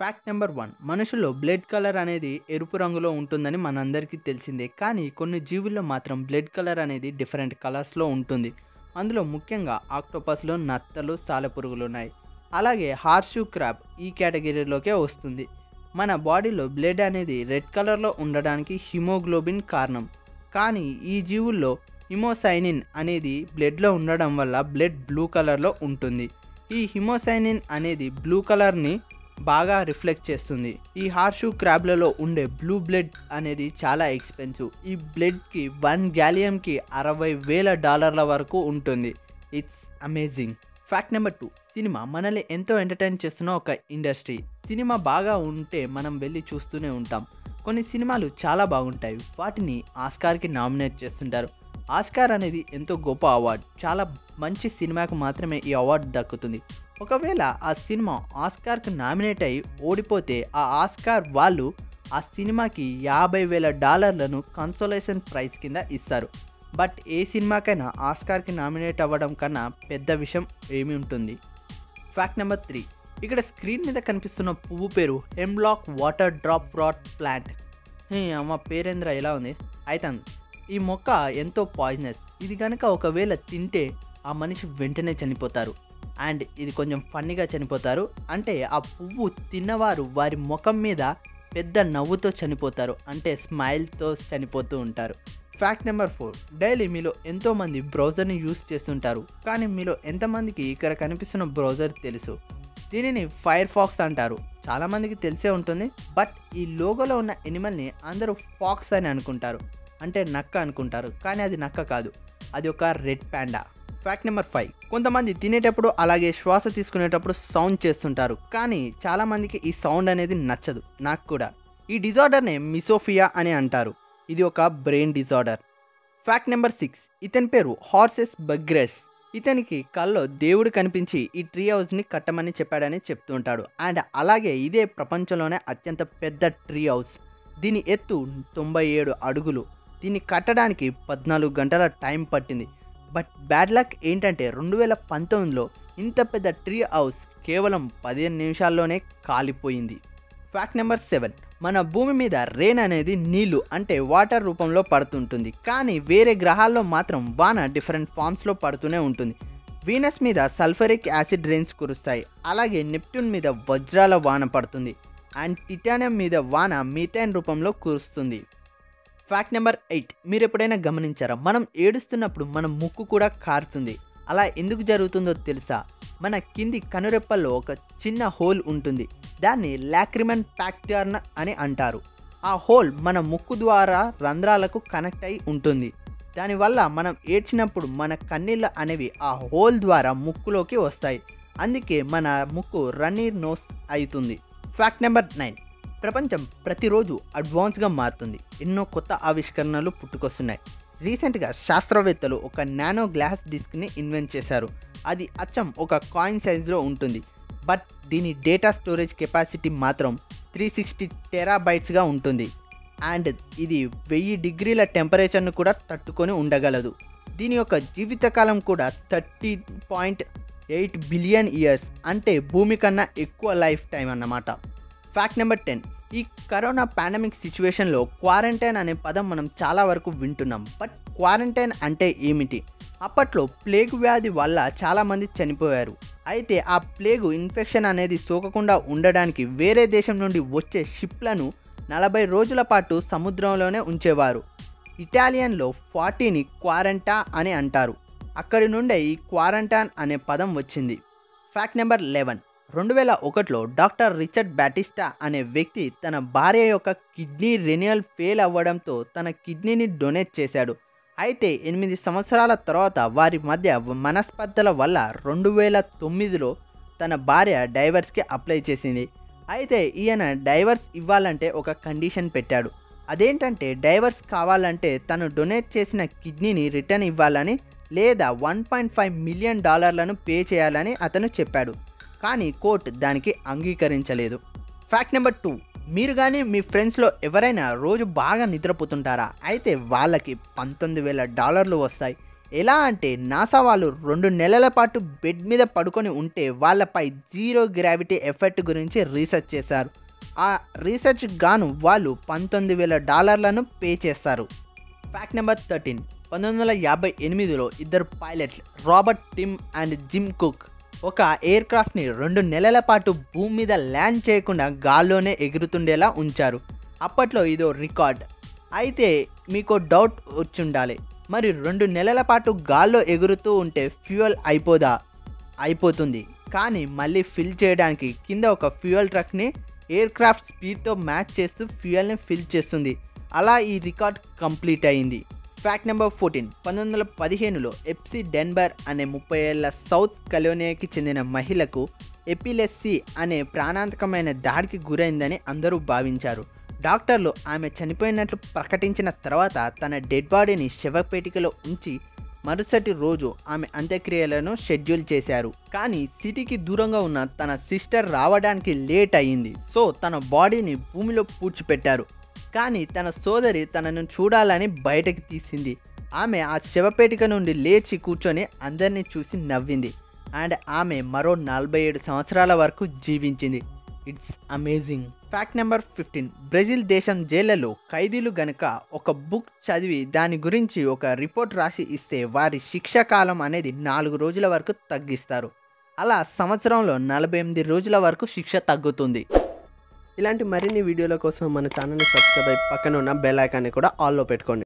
Fact number 1 మనుషుల్లో blood colour అనేది ఎరుపు రంగులో ఉంటుందని మనందరికీ తెలిసిందే. కానీ కొన్ని జీవుల్లో మాత్రం బ్లడ్ కలర్ అనేది డిఫరెంట్ కలర్స్లో ఉంటుంది. అందులో ముఖ్యంగా ఆక్టోపస్లో నత్తలు, సాలెపురుగులు ఉన్నాయి. అలాగే హార్షూ క్రాబ్ ఈ కేటగిరీలోకే వస్తుంది. మన బాడీలో బ్లడ్ అనేది రెడ్ కలర్లో ఉండడానికి హిమోగ్లోబిన్ కారణం. కానీ ఈ జీవుల్లో హిమోసైనిన్ అనేది బ్లడ్లో ఉండడం వల్ల బ్లడ్ బ్లూ కలర్లో ఉంటుంది. ఈ హిమోసైనిన్ అనేది బ్లూ కలర్ని బాగా రిఫ్లెక్ట్ చేస్తుంది. ఈ హార్షూ క్రాబ్లలో ఉండే బ్లూ బ్లడ్ అనేది చాలా ఎక్స్పెన్సివ్. ఈ బ్లడ్కి 1 గ్యాలియంకి $60,000 వరకు ఉంటుంది. It's amazing. Fact number 2 cinema మనల్ని ఎంతో ఎంటర్టైన్ చేస్తున్న ఒక ఇండస్ట్రీ. సినిమా బాగా ఉంటే మనం వెళ్ళి చూస్తూనే ఉంటాం. కొన్ని సినిమాలు చాలా బాగుంటాయి, వాటిని ఆస్కార్కి నామినేట్ చేస్తుంటారు. ఆస్కార్ అనేది ఎంతో గొప్ప అవార్డు. చాలా మంచి సినిమాకు మాత్రమే ఈ అవార్డు దక్కుతుంది. ఒకవేళ ఆ సినిమా ఆస్కార్కి నామినేట్ అయ్యి ఓడిపోతే ఆ ఆస్కార్ వాళ్ళు ఆ సినిమాకి $50,000 కన్సోలేషన్ ప్రైజ్ కింద ఇస్తారు. బట్ ఏ సినిమాకైనా ఆస్కార్కి నామినేట్ అవ్వడం కన్నా పెద్ద విషయం ఏమి ఉంటుంది? ఫ్యాక్ట్ నెంబర్ 3 ఇక్కడ స్క్రీన్ మీద కనిపిస్తున్న పువ్వు పేరు hemlock water dropwort plant. అమ్మ పేరేంద్ర ఎలా ఉంది అయితే. ఈ మొక్క ఎంతో పాయిజనస్. ఇది కనుక ఒకవేళ తింటే ఆ మనిషి వెంటనే చనిపోతారు. అండ్ ఇది కొంచెం ఫన్నీగా చనిపోతారు అంటే ఆ పువ్వు తిన్నవారు వారి ముఖం మీద పెద్ద నవ్వుతో చనిపోతారు, అంటే స్మైల్తో చనిపోతూ ఉంటారు. ఫ్యాక్ట్ నెంబర్ 4 డైలీ మీలో ఎంతోమంది బ్రౌజర్ని యూస్ చేస్తుంటారు. కానీ మీలో ఎంతమందికి ఇక్కడ కనిపిస్తున్న బ్రౌజర్ తెలుసు? దీనిని ఫైర్ ఫాక్స్ అంటారు. చాలామందికి తెలిసే ఉంటుంది. బట్ ఈ లోగోలో ఉన్న ఎనిమల్ని అందరూ ఫాక్స్ అని అనుకుంటారు, అంటే నక్క అనుకుంటారు. కానీ అది నక్క కాదు, అది ఒక రెడ్ ప్యాండా. ఫ్యాక్ట్ నెంబర్ 5 కొంతమంది తినేటప్పుడు అలాగే శ్వాస తీసుకునేటప్పుడు సౌండ్ చేస్తుంటారు. కానీ చాలామందికి ఈ సౌండ్ అనేది నచ్చదు. నాకు కూడా. ఈ డిజార్డర్నే మిసోఫియా అని అంటారు. ఇది ఒక బ్రెయిన్ డిజార్డర్. ఫ్యాక్ట్ నెంబర్ 6 ఇతని పేరు హార్సెస్ బగ్రెస్. ఇతనికి కల్లో దేవుడు కనిపించి ఈ ట్రీ హౌస్ని కట్టమని చెప్పాడని చెప్తుంటాడు. అండ్ అలాగే ఇదే ప్రపంచంలోనే అత్యంత పెద్ద ట్రీ హౌస్. దీని ఎత్తు 97 అడుగులు. దీన్ని కట్టడానికి 14 గంటల టైం పట్టింది. బట్ బ్యాడ్ లక్ ఏంటంటే 2019లో ఇంత పెద్ద ట్రీ హౌస్ కేవలం 15 నిమిషాల్లోనే కాలిపోయింది. ఫ్యాక్ట్ నెంబర్ 7 మన భూమి మీద రెయిన్ అనేది నీళ్లు అంటే వాటర్ రూపంలో పడుతుంటుంది. కానీ వేరే గ్రహాల్లో మాత్రం వాన డిఫరెంట్ ఫామ్స్లో పడుతూనే ఉంటుంది. వీనస్ మీద సల్ఫరిక్ యాసిడ్ రెయిన్స్ కురుస్తాయి. అలాగే నెప్ట్యూన్ మీద వజ్రాల వాన పడుతుంది. అండ్ టిటానియం మీద వాన మీథేన్ రూపంలో కురుస్తుంది. ఫ్యాక్ట్ నెంబర్ 8 మీరు ఎప్పుడైనా గమనించారా, మనం ఏడుస్తున్నప్పుడు మన ముక్కు కూడా కారుతుంది? అలా ఎందుకు జరుగుతుందో తెలుసా? మన కింది కనురెప్పల్లో ఒక చిన్న హోల్ ఉంటుంది. దాన్ని లాక్రిమన్ ప్యాక్టర్న్ అని అంటారు. ఆ హోల్ మన ముక్కు ద్వారా రంధ్రాలకు కనెక్ట్ అయి ఉంటుంది. దానివల్ల మనం ఏడ్చినప్పుడు మన కన్నీళ్ళు అనేవి ఆ హోల్ ద్వారా ముక్కులోకి వస్తాయి. అందుకే మన ముక్కు రన్నీ నోస్ అవుతుంది. ఫ్యాక్ట్ నెంబర్ 9 ప్రపంచం ప్రతిరోజు అడ్వాన్స్గా మారుతుంది. ఎన్నో కొత్త ఆవిష్కరణలు పుట్టుకొస్తున్నాయి. రీసెంట్గా శాస్త్రవేత్తలు ఒక నానో గ్లాస్ డిస్క్ని ఇన్వెంట్ చేశారు. అది అచ్చం ఒక కాయిన్ సైజులో ఉంటుంది. బట్ దీని డేటా స్టోరేజ్ కెపాసిటీ మాత్రం 360 టెరాబైట్స్గా ఉంటుంది. అండ్ ఇది 1000 డిగ్రీల టెంపరేచర్ను కూడా తట్టుకొని ఉండగలదు. దీని యొక్క జీవితకాలం కూడా 30.8 బిలియన్ ఇయర్స్, అంటే భూమి కన్నా ఎక్కువ లైఫ్ టైం అన్నమాట. ఫ్యాక్ట్ నెంబర్ 10 ఈ కరోనా పాండమిక్ సిచ్యువేషన్లో క్వారంటైన్ అనే పదం మనం చాలా వరకు వింటున్నాం. బట్ క్వారంటైన్ అంటే ఏమిటి? అప్పట్లో ప్లేగ్ వ్యాధి వల్ల చాలామంది చనిపోయారు. అయితే ఆ ప్లేగు ఇన్ఫెక్షన్ అనేది సోకకుండా ఉండడానికి వేరే దేశం నుండి వచ్చే షిప్లను 40 రోజుల పాటు సముద్రంలోనే ఉంచేవారు. ఇటాలియన్లో 40ని క్వారంటా అని అంటారు. అక్కడి నుండే ఈ క్వారంటైన్ అనే పదం వచ్చింది. ఫ్యాక్ట్ నెంబర్ 11 2001లో డాక్టర్ రిచర్డ్ బ్యాటిస్టా అనే వ్యక్తి తన భార్య యొక్క కిడ్నీ రెనియల్ ఫెయిల్ అవ్వడంతో తన కిడ్నీని డొనేట్ చేశాడు. అయితే 8 సంవత్సరాల తర్వాత వారి మధ్య మనస్పర్ధల వల్ల 2009లో తన భార్య డైవర్స్కి అప్లై చేసింది. అయితే ఈయన డైవర్స్ ఇవ్వాలంటే ఒక కండిషన్ పెట్టాడు. అదేంటంటే డైవర్స్ కావాలంటే తను డొనేట్ చేసిన కిడ్నీని రిటర్న్ ఇవ్వాలని, లేదా $1.5 మిలియన్ పే చేయాలని అతను చెప్పాడు. కానీ కోర్టు దానికి అంగీకరించలేదు. ఫ్యాక్ట్ నెంబర్ 2 మీరు కానీ మీ ఫ్రెండ్స్లో ఎవరైనా రోజు బాగా నిద్రపోతుంటారా? అయితే వాళ్ళకి $19,000 వస్తాయి. ఎలా అంటే నాసా వాళ్ళు 2 నెలల పాటు బెడ్ మీద పడుకొని ఉంటే వాళ్ళపై జీరో గ్రావిటీ ఎఫెక్ట్ గురించి రీసెర్చ్ చేశారు. ఆ రీసెర్చ్ గాను వాళ్ళు $19,000 పే చేస్తారు. Fact number 13. 1958లో ఇద్దరు pilots Robert Tim and Jim Cook ఒక ఎయిర్ క్రాఫ్ట్ని 2 నెలల పాటు భూమి మీద ల్యాండ్ చేయకుండా గాల్లోనే ఎగురుతుండేలా ఉంచారు. అప్పట్లో ఇదో రికార్డ్. అయితే మీకు డౌట్ వచ్చుండాలి, మరి 2 నెలల పాటు గాల్లో ఎగురుతూ ఉంటే ఫ్యూయల్ అయిపోతుంది, కానీ మళ్ళీ ఫిల్ చేయడానికి కింద ఒక ఫ్యూయల్ ట్రక్ని ఎయిర్ క్రాఫ్ట్ స్పీడ్తో మ్యాచ్ చేస్తూ ఫ్యూయల్ని ఫిల్ చేస్తుంది. అలా ఈ రికార్డ్ కంప్లీట్ అయింది. Fact number 14. 1915లో ఎప్సీ డెన్బర్ అనే 30 ఏళ్ల సౌత్ కలోనియాకి చెందిన మహిళకు ఎపిలెప్సీ అనే ప్రాణాంతకమైన దాడికి గురైందని అందరూ భావించారు. డాక్టర్లు ఆమె చనిపోయినట్లు ప్రకటించిన తర్వాత తన డెడ్ బాడీని శవపేటికలో ఉంచి మరుసటి రోజు ఆమె అంత్యక్రియలను షెడ్యూల్ చేశారు. కానీ సిటీకి దూరంగా ఉన్న తన సిస్టర్ రావడానికి లేట్ అయ్యింది. సో తన బాడీని భూమిలో పూడ్చిపెట్టారు. కానీ తన సోదరి తనను చూడాలని బయటకు తీసింది. ఆమె ఆ శవపేటిక నుండి లేచి కూర్చొని అందరినీ చూసి నవ్వింది. అండ్ ఆమె మరో 47 సంవత్సరాల వరకు జీవించింది. It's amazing. Fact number 15. Brazil దేశం జైళ్లలో ఖైదీలు గనక ఒక బుక్ చదివి దాని గురించి ఒక రిపోర్ట్ రాసి ఇస్తే వారి శిక్ష కాలం అనేది 4 రోజుల వరకు తగ్గిస్తారు. అలా సంవత్సరంలో 48 రోజుల వరకు శిక్ష తగ్గుతుంది. ఇలాంటి మరిన్ని వీడియోల కోసం మన ఛానల్ని సబ్స్క్రైబ్ అయ్యి పక్కన ఉన్న బెల్ ఐకాన్ని కూడా ఆల్లో పెట్టుకోండి.